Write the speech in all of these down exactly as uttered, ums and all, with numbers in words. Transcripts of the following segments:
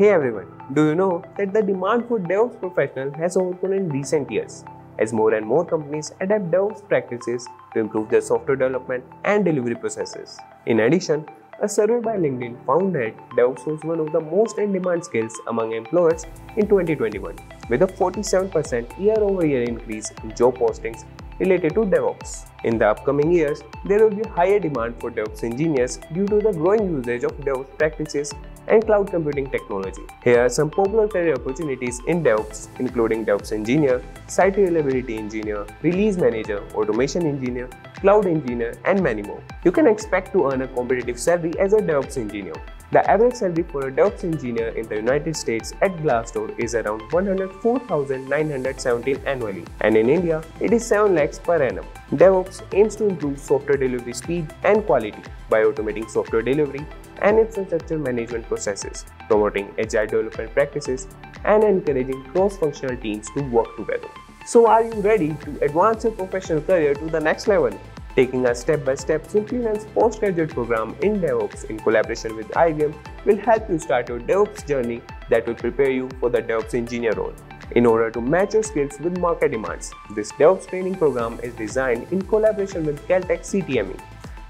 Hey everyone, do you know that the demand for DevOps professionals has grown in recent years as more and more companies adapt DevOps practices to improve their software development and delivery processes. In addition, a survey by LinkedIn found that DevOps was one of the most in-demand skills among employers in twenty twenty-one, with a forty-seven percent year-over-year increase in job postings related to DevOps. In the upcoming years, there will be higher demand for DevOps engineers due to the growing usage of DevOps practices and cloud computing technology. Here are some popular career opportunities in DevOps, including DevOps engineer, site reliability engineer, release manager, automation engineer, cloud engineer, and many more. You can expect to earn a competitive salary as a DevOps engineer. The average salary for a DevOps engineer in the United States at Glassdoor is around one hundred four thousand nine hundred seventeen annually, and in India, it is seven lakhs per annum. DevOps aims to improve software delivery speed and quality by automating software delivery and infrastructure management processes, promoting agile development practices, and encouraging cross-functional teams to work together. So are you ready to advance your professional career to the next level? Taking a step-by-step Simplinance postgraduate program in DevOps in collaboration with I B M will help you start your DevOps journey that will prepare you for the DevOps engineer role. In order to match your skills with market demands, this DevOps training program is designed in collaboration with Caltech C T M E.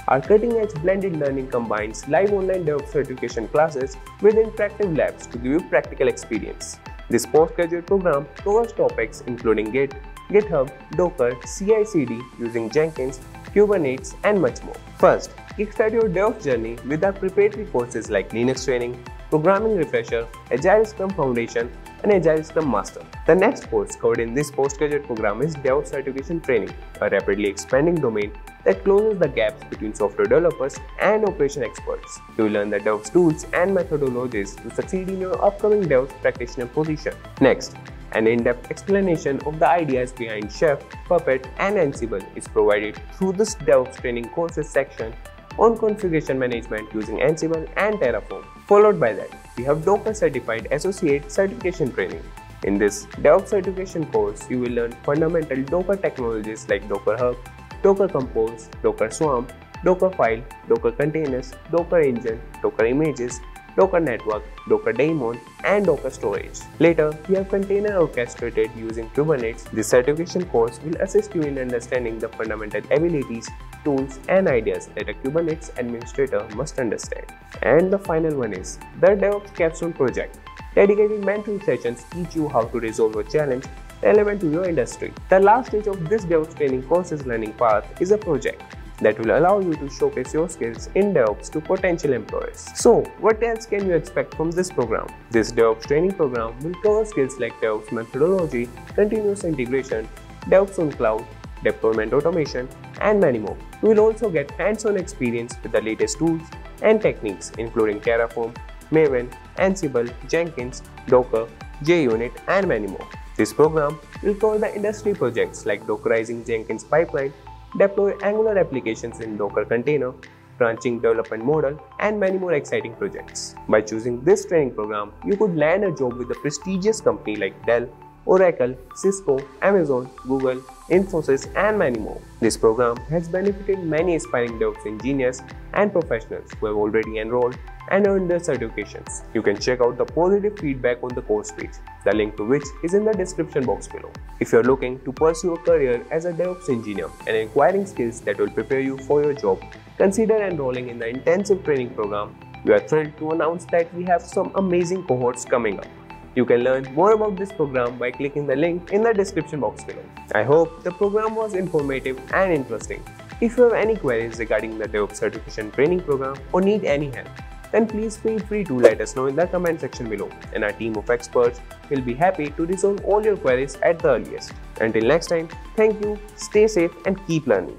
Our cutting-edge blended learning combines live online DevOps certification classes with interactive labs to give you practical experience. This postgraduate program covers topics including Git, GitHub, Docker, C I C D using Jenkins, Kubernetes, and much more. First, kickstart your DevOps journey with our preparatory courses like Linux training, Programming Refresher, Agile Scrum Foundation, and Agile Scrum Master. The next course covered in this postgraduate program is DevOps Certification Training, a rapidly expanding domain that closes the gaps between software developers and operation experts. You will learn the DevOps tools and methodologies to succeed in your upcoming DevOps practitioner position. Next, an in-depth explanation of the ideas behind Chef, Puppet, and Ansible is provided through this DevOps training courses section on configuration management using Ansible and Terraform. Followed by that, we have Docker Certified Associate Certification Training. In this DevOps certification course, you will learn fundamental Docker technologies like Docker Hub, Docker Compose, Docker Swarm, Docker File, Docker Containers, Docker Engine, Docker Images, Docker Network, Docker Daemon, and Docker Storage. Later, we have Container Orchestrated using Kubernetes. This certification course will assist you in understanding the fundamental abilities, tools, and ideas that a Kubernetes administrator must understand. And the final one is the DevOps Capstone Project. Dedicated mentoring sessions teach you how to resolve a challenge relevant to your industry. The last stage of this DevOps training course's learning path is a project that will allow you to showcase your skills in DevOps to potential employers. So, what else can you expect from this program? This DevOps training program will cover skills like DevOps methodology, continuous integration, DevOps on cloud, deployment automation, and many more. You will also get hands-on experience with the latest tools and techniques including Terraform, Maven, Ansible, Jenkins, Docker, JUnit, and many more. This program will cover the industry projects like Dockerizing Jenkins pipeline, deploy Angular applications in Docker Container, branching development model, and many more exciting projects. By choosing this training program, you could land a job with a prestigious company like Dell, Oracle, Cisco, Amazon, Google, Infosys, and many more. This program has benefited many aspiring DevOps engineers and professionals who have already enrolled and earned their certifications. You can check out the positive feedback on the course page, the link to which is in the description box below. If you are looking to pursue a career as a DevOps engineer and acquiring skills that will prepare you for your job, consider enrolling in the intensive training program. We are thrilled to announce that we have some amazing cohorts coming up. You can learn more about this program by clicking the link in the description box below. I hope the program was informative and interesting. If you have any queries regarding the DevOps Certification Training Program or need any help, then please feel free to let us know in the comment section below, and our team of experts will be happy to resolve all your queries at the earliest. Until next time, thank you, stay safe, and keep learning.